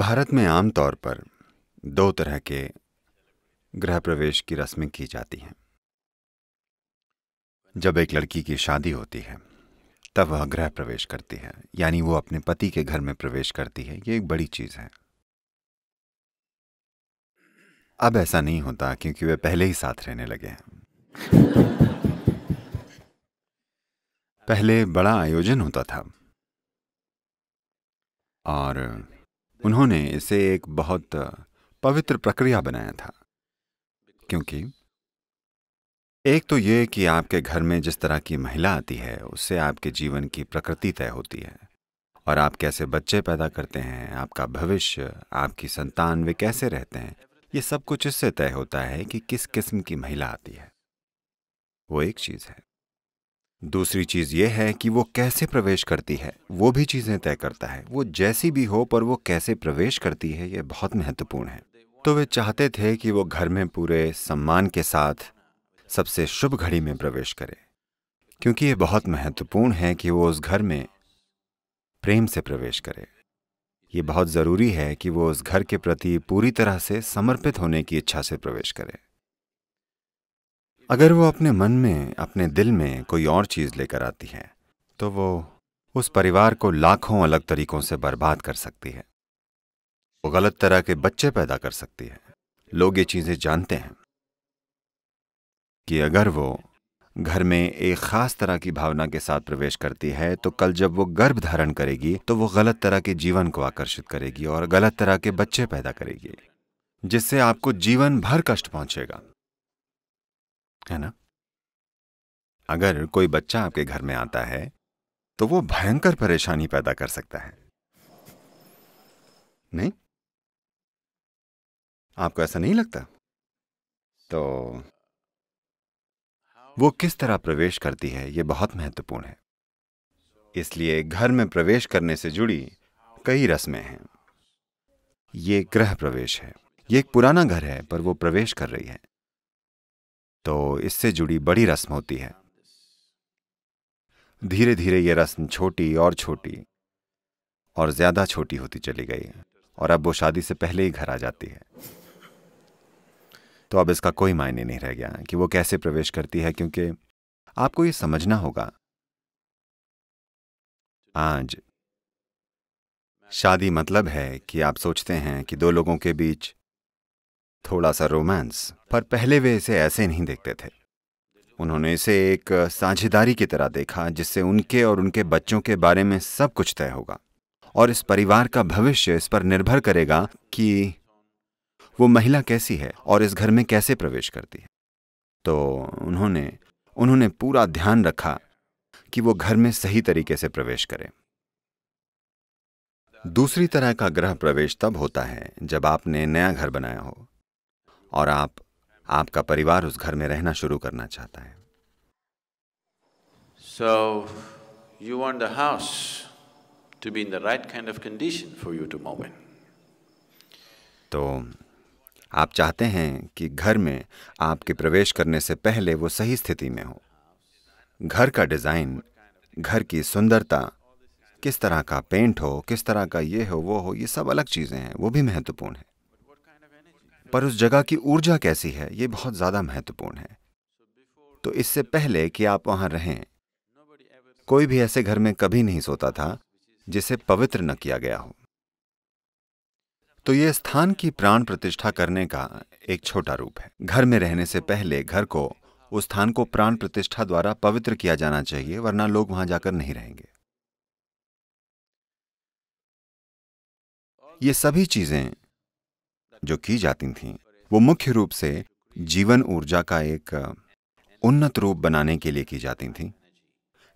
भारत में आमतौर पर दो तरह के गृह प्रवेश की रस्में की जाती हैं। जब एक लड़की की शादी होती है तब वह गृह प्रवेश करती है, यानी वो अपने पति के घर में प्रवेश करती है। ये एक बड़ी चीज़ है। अब ऐसा नहीं होता क्योंकि वे पहले ही साथ रहने लगे हैं। पहले बड़ा आयोजन होता था और उन्होंने इसे एक बहुत पवित्र प्रक्रिया बनाया था, क्योंकि एक तो ये कि आपके घर में जिस तरह की महिला आती है उससे आपके जीवन की प्रकृति तय होती है, और आप कैसे बच्चे पैदा करते हैं, आपका भविष्य, आपकी संतान, वे कैसे रहते हैं, ये सब कुछ इससे तय होता है कि किस किस्म की महिला आती है। वो एक चीज़ है। दूसरी चीज़ ये है कि वो कैसे प्रवेश करती है, वो भी चीज़ें तय करता है। वो जैसी भी हो पर वो कैसे प्रवेश करती है, ये बहुत महत्वपूर्ण है। तो वे चाहते थे कि वो घर में पूरे सम्मान के साथ सबसे शुभ घड़ी में प्रवेश करे, क्योंकि ये बहुत महत्वपूर्ण है कि वो उस घर में प्रेम से प्रवेश करे। ये बहुत ज़रूरी है कि वो उस घर के प्रति पूरी तरह से समर्पित होने की इच्छा से प्रवेश करे। अगर वो अपने मन में, अपने दिल में कोई और चीज़ लेकर आती है तो वो उस परिवार को लाखों अलग तरीकों से बर्बाद कर सकती है। वो गलत तरह के बच्चे पैदा कर सकती है। लोग ये चीज़ें जानते हैं कि अगर वो घर में एक ख़ास तरह की भावना के साथ प्रवेश करती है तो कल जब वो गर्भ धारण करेगी तो वो गलत तरह के जीवन को आकर्षित करेगी और गलत तरह के बच्चे पैदा करेगी, जिससे आपको जीवन भर कष्ट पहुंचेगा, है ना? अगर कोई बच्चा आपके घर में आता है तो वो भयंकर परेशानी पैदा कर सकता है, नहीं? आपको ऐसा नहीं लगता? तो वो किस तरह प्रवेश करती है ये बहुत महत्वपूर्ण है। इसलिए घर में प्रवेश करने से जुड़ी कई रस्में हैं। ये गृह प्रवेश है। ये एक पुराना घर है पर वो प्रवेश कर रही है, तो इससे जुड़ी बड़ी रस्म होती है। धीरे धीरे ये रस्म छोटी और ज़्यादा छोटी होती चली गई है, और अब वो शादी से पहले ही घर आ जाती है। तो अब इसका कोई मायने नहीं रह गया कि वो कैसे प्रवेश करती है, क्योंकि आपको ये समझना होगा आज शादी मतलब है कि आप सोचते हैं कि दो लोगों के बीच थोड़ा सा रोमांस, पर पहले वे इसे ऐसे नहीं देखते थे। उन्होंने इसे एक साझेदारी की तरह देखा जिससे उनके और उनके बच्चों के बारे में सब कुछ तय होगा, और इस परिवार का भविष्य इस पर निर्भर करेगा कि वो महिला कैसी है और इस घर में कैसे प्रवेश करती है। तो उन्होंने पूरा ध्यान रखा कि वो घर में सही तरीके से प्रवेश करे। दूसरी तरह का गृह प्रवेश तब होता है जब आपने नया घर बनाया हो और आपका परिवार उस घर में रहना शुरू करना चाहता है। So you want the house to be in the right kind of condition for you to move in. तो आप चाहते हैं कि घर में आपके प्रवेश करने से पहले वो सही स्थिति में हो। घर का डिज़ाइन, घर की सुंदरता, किस तरह का पेंट हो, किस तरह का ये हो वो हो, ये सब अलग चीज़ें हैं, वो भी महत्वपूर्ण है, पर उस जगह की ऊर्जा कैसी है ये बहुत ज़्यादा महत्वपूर्ण है। तो इससे पहले कि आप वहाँ रहें, कोई भी ऐसे घर में कभी नहीं सोता था जिसे पवित्र न किया गया हो। तो ये स्थान की प्राण प्रतिष्ठा करने का एक छोटा रूप है। घर में रहने से पहले घर को, उस स्थान को प्राण प्रतिष्ठा द्वारा पवित्र किया जाना चाहिए, वरना लोग वहाँ जाकर नहीं रहेंगे। ये सभी चीज़ें जो की जाती थीं वो मुख्य रूप से जीवन ऊर्जा का एक उन्नत रूप बनाने के लिए की जाती थीं,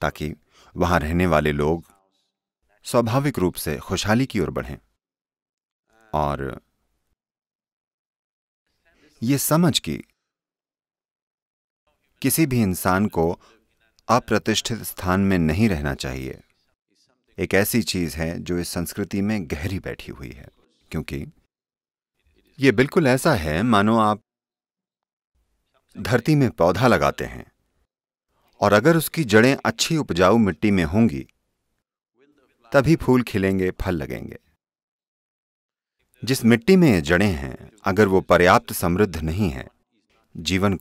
ताकि वहाँ रहने वाले लोग स्वाभाविक रूप से खुशहाली की ओर बढ़ें और ये समझ कि किसी भी इंसान को अप्रतिष्ठित स्थान में नहीं रहना चाहिए, एक ऐसी चीज़ है जो इस संस्कृति में गहरी बैठी हुई है, क्योंकि ये बिल्कुल ऐसा है मानो आप धरती में पौधा लगाते हैं और अगर उसकी जड़ें अच्छी उपजाऊ मिट्टी में होंगी तभी फूल खिलेंगे, फल लगेंगे। जिस मिट्टी में ये जड़े हैं, अगर वो पर्याप्त समृद्ध नहीं है, जीवन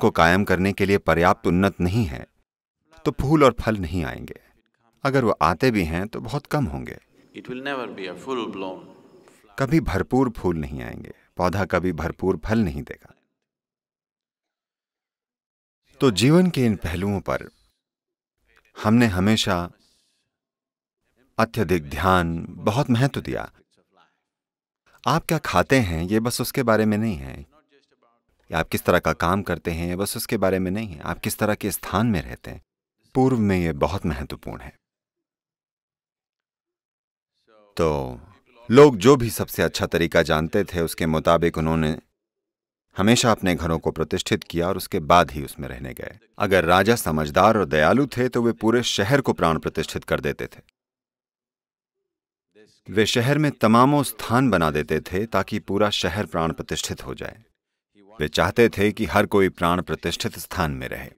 को कायम करने के लिए पर्याप्त उन्नत नहीं है, तो फूल और फल नहीं आएंगे। अगर वो आते भी हैं तो बहुत कम होंगे। कभी भरपूर फूल नहीं आएंगे, पौधा कभी भरपूर फल नहीं देगा। तो जीवन के इन पहलुओं पर हमने हमेशा अत्यधिक ध्यान, बहुत महत्व दिया। आप क्या खाते हैं ये बस उसके बारे में नहीं है, आप किस तरह का काम करते हैं ये बस उसके बारे में नहीं है, आप किस तरह के स्थान में रहते हैं, पूर्व में ये बहुत महत्वपूर्ण है। तो लोग जो भी सबसे अच्छा तरीका जानते थे उसके मुताबिक उन्होंने हमेशा अपने घरों को प्रतिष्ठित किया और उसके बाद ही उसमें रहने गए। अगर राजा समझदार और दयालु थे तो वे पूरे शहर को प्राण प्रतिष्ठित कर देते थे। वे शहर में तमामों स्थान बना देते थे ताकि पूरा शहर प्राण प्रतिष्ठित हो जाए। वे चाहते थे कि हर कोई प्राण प्रतिष्ठित स्थान में रहे।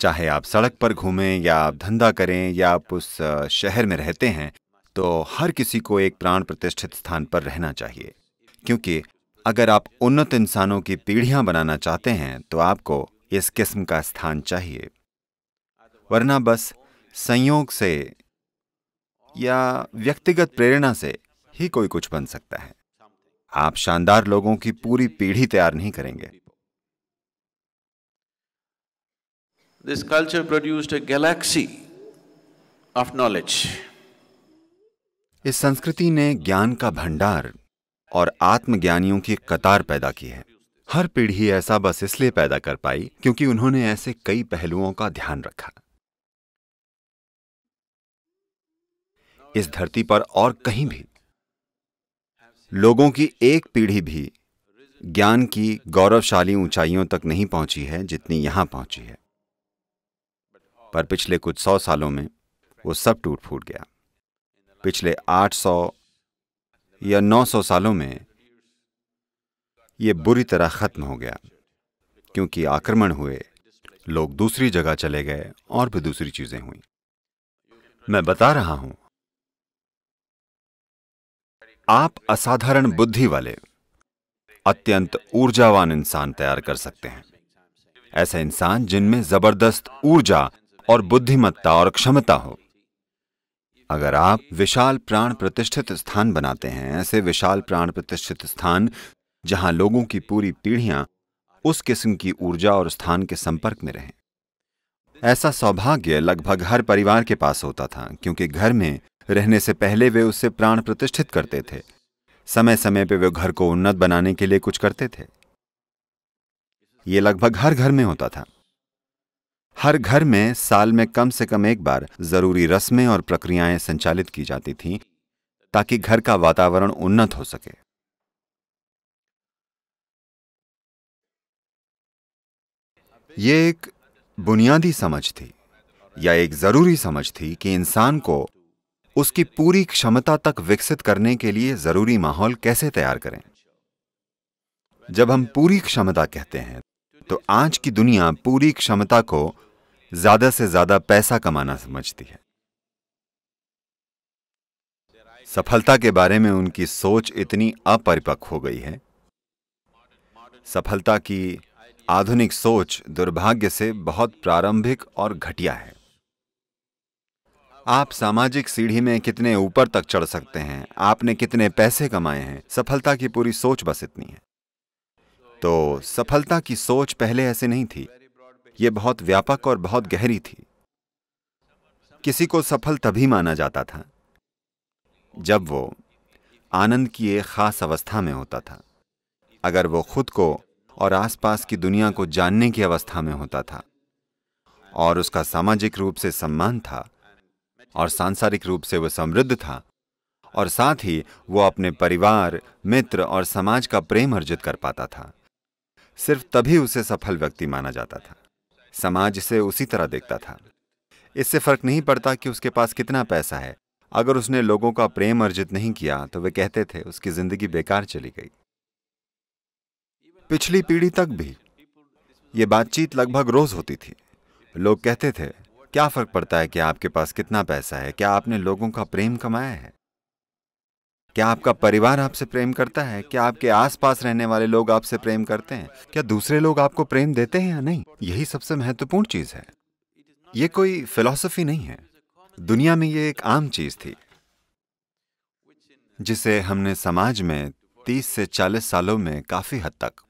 चाहे आप सड़क पर घूमें या आप धंधा करें या आप उस शहर में रहते हैं, तो हर किसी को एक प्राण प्रतिष्ठित स्थान पर रहना चाहिए, क्योंकि अगर आप उन्नत इंसानों की पीढ़ियां बनाना चाहते हैं तो आपको इस किस्म का स्थान चाहिए, वरना बस संयोग से या व्यक्तिगत प्रेरणा से ही कोई कुछ बन सकता है। आप शानदार लोगों की पूरी पीढ़ी तैयार नहीं करेंगे। This culture produced a galaxy of knowledge. इस संस्कृति ने ज्ञान का भंडार और आत्मज्ञानियों की कतार पैदा की है। हर पीढ़ी ऐसा बस इसलिए पैदा कर पाई क्योंकि उन्होंने ऐसे कई पहलुओं का ध्यान रखा। इस धरती पर और कहीं भी लोगों की एक पीढ़ी भी ज्ञान की गौरवशाली ऊंचाइयों तक नहीं पहुंची है जितनी यहां पहुंची है, पर पिछले कुछ 100 सालों में वो सब टूट फूट गया। पिछले 800 या 900 सालों में ये बुरी तरह खत्म हो गया, क्योंकि आक्रमण हुए, लोग दूसरी जगह चले गए और भी दूसरी चीजें हुई। मैं बता रहा हूं, आप असाधारण बुद्धि वाले अत्यंत ऊर्जावान इंसान तैयार कर सकते हैं। ऐसे इंसान जिनमें जबरदस्त ऊर्जा और बुद्धिमत्ता और क्षमता हो। अगर आप विशाल प्राण प्रतिष्ठित स्थान बनाते हैं, ऐसे विशाल प्राण प्रतिष्ठित स्थान जहां लोगों की पूरी पीढ़ियां उस किस्म की ऊर्जा और स्थान के संपर्क में रहें। ऐसा सौभाग्य लगभग हर परिवार के पास होता था, क्योंकि घर में रहने से पहले वे उससे प्राण प्रतिष्ठित करते थे। समय समय पे वे घर को उन्नत बनाने के लिए कुछ करते थे। ये लगभग हर घर में होता था। हर घर में साल में कम से कम एक बार जरूरी रस्में और प्रक्रियाएं संचालित की जाती थीं ताकि घर का वातावरण उन्नत हो सके। ये एक बुनियादी समझ थी या एक जरूरी समझ थी कि इंसान को उसकी पूरी क्षमता तक विकसित करने के लिए जरूरी माहौल कैसे तैयार करें। जब हम पूरी क्षमता कहते हैं तो आज की दुनिया पूरी क्षमता को ज्यादा से ज्यादा पैसा कमाना समझती है। सफलता के बारे में उनकी सोच इतनी अपरिपक्व हो गई है। सफलता की आधुनिक सोच दुर्भाग्य से बहुत प्रारंभिक और घटिया है। आप सामाजिक सीढ़ी में कितने ऊपर तक चढ़ सकते हैं, आपने कितने पैसे कमाए हैं, सफलता की पूरी सोच बस इतनी है। तो सफलता की सोच पहले ऐसे नहीं थी। ये बहुत व्यापक और बहुत गहरी थी। किसी को सफल तभी माना जाता था जब वो आनंद की एक खास अवस्था में होता था, अगर वो खुद को और आसपास की दुनिया को जानने की अवस्था में होता था और उसका सामाजिक रूप से सम्मान था और सांसारिक रूप से वो समृद्ध था और साथ ही वो अपने परिवार, मित्र और समाज का प्रेम अर्जित कर पाता था। सिर्फ तभी उसे सफल व्यक्ति माना जाता था। समाज से उसी तरह देखता था। इससे फर्क नहीं पड़ता कि उसके पास कितना पैसा है, अगर उसने लोगों का प्रेम अर्जित नहीं किया तो वे कहते थे उसकी जिंदगी बेकार चली गई। पिछली पीढ़ी तक भी ये बातचीत लगभग रोज होती थी। लोग कहते थे क्या फर्क पड़ता है कि आपके पास कितना पैसा है, क्या आपने लोगों का प्रेम कमाया है। क्या आपका परिवार आपसे प्रेम करता है? क्या आपके आसपास रहने वाले लोग आपसे प्रेम करते हैं? क्या दूसरे लोग आपको प्रेम देते हैं या नहीं? यही सबसे महत्वपूर्ण चीज है। ये कोई फिलॉसफी नहीं है। दुनिया में ये एक आम चीज थी जिसे हमने समाज में 30 से 40 सालों में काफी हद तक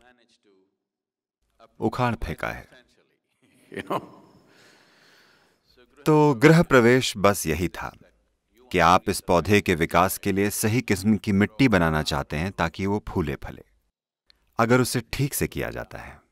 उखाड़ फेंका है। तो गृह प्रवेश बस यही था कि आप इस पौधे के विकास के लिए सही किस्म की मिट्टी बनाना चाहते हैं ताकि वो फूले फले, अगर उसे ठीक से किया जाता है।